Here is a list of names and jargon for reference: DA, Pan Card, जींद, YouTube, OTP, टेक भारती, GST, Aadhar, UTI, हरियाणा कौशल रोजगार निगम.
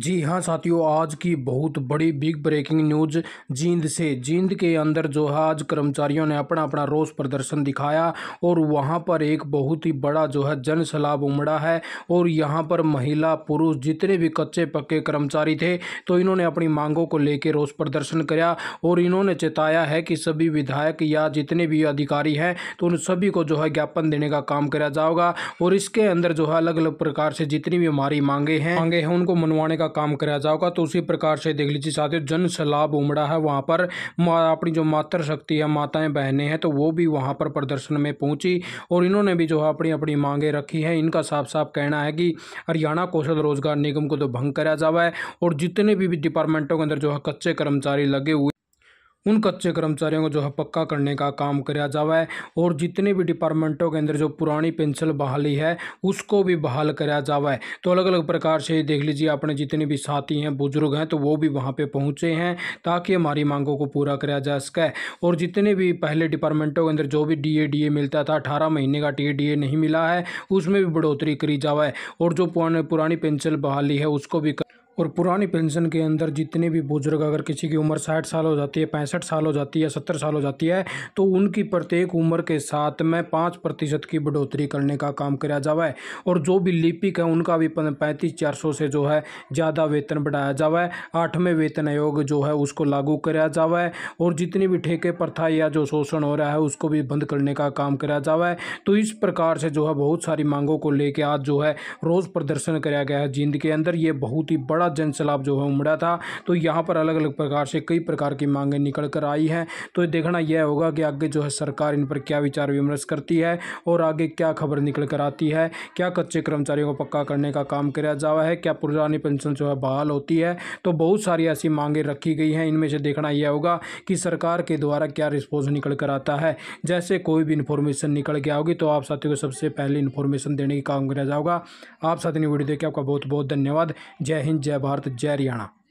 जी हाँ साथियों, आज की बहुत बड़ी बिग ब्रेकिंग न्यूज़ जींद से। जींद के अंदर जो है आज कर्मचारियों ने अपना अपना रोष प्रदर्शन दिखाया और वहाँ पर एक बहुत ही बड़ा जो है जन सैलाब उमड़ा है। और यहाँ पर महिला पुरुष जितने भी कच्चे पक्के कर्मचारी थे तो इन्होंने अपनी मांगों को लेकर रोष प्रदर्शन किया और इन्होंने चेताया है कि सभी विधायक या जितने भी अधिकारी हैं तो उन सभी को जो है ज्ञापन देने का काम किया जाएगा। और इसके अंदर जो है अलग अलग प्रकार से जितनी भी हमारी मांगे हैं उनको मनवाने का काम कराया जाएगा। तो उसी प्रकार से देख लीजिए साथियों, जन सैलाब उमड़ा है। वहां पर अपनी जो मातृशक्ति है, माताएं बहनें हैं तो वो भी वहां पर प्रदर्शन में पहुंची और इन्होंने भी जो है अपनी अपनी मांगे रखी हैं। इनका साफ साफ कहना है कि हरियाणा कौशल रोजगार निगम को तो भंग कराया जावा है और जितने भी डिपार्टमेंटों के अंदर जो है कच्चे कर्मचारी लगे हुए उन कच्चे कर्मचारियों को जो है पक्का करने का काम कराया जावा है। और जितने भी डिपार्टमेंटों के अंदर जो पुरानी पेंशन बहाली है उसको भी बहाल कराया जावा है। तो अलग अलग प्रकार से देख लीजिए अपने जितने भी साथी हैं, बुजुर्ग हैं तो वो भी वहाँ पे पहुँचे हैं ताकि हमारी मांगों को पूरा कराया जा सके। और जितने भी पहले डिपार्टमेंटों के अंदर जो भी डी ए मिलता था, 18 महीने का डी ए नहीं मिला है, उसमें भी बढ़ोतरी करी जावा है। और जो पुरानी पेंशन बहाली है उसको भी और पुरानी पेंशन के अंदर जितने भी बुजुर्ग, अगर किसी की उम्र 60 साल हो जाती है, 65 साल हो जाती है, 70 साल हो जाती है तो उनकी प्रत्येक उम्र के साथ में 5% की बढ़ोतरी करने का काम किया जावा है। और जो भी लिपिक है उनका भी 35,400 से जो है ज़्यादा वेतन बढ़ाया जावा है। 8वें वेतन आयोग जो है उसको लागू कराया जावा है। और जितनी भी ठेके प्रथा या जो शोषण हो रहा है उसको भी बंद करने का काम किया जावा है। तो इस प्रकार से जो है बहुत सारी मांगों को लेकर आज जो है रोज़ प्रदर्शन कराया गया है जींद के अंदर। ये बहुत ही बड़ा जन सैलाब जो है उमड़ा था। तो यहाँ पर अलग अलग प्रकार से कई प्रकार की मांगें निकल कर आई हैं। तो देखना यह होगा कि आगे जो है सरकार इन पर क्या विचार विमर्श करती है और आगे क्या खबर निकल कर आती है। क्या कच्चे कर्मचारियों को पक्का करने का काम किया जावा है, क्या पुरानी पेंशन जो है बहाल होती है। तो बहुत सारी ऐसी मांगें रखी गई हैं। इनमें से देखना यह होगा कि सरकार के द्वारा क्या रिस्पॉन्स निकल कर आता है। जैसे कोई भी इन्फॉर्मेशन निकल के आओगी तो आप साथियों को सबसे पहले इन्फॉर्मेशन देने का काम किया जाएगा। आप साथियों ने वीडियो देखिए, आपका बहुत बहुत धन्यवाद। जय हिंद, जय भारत, जय हरियाणा।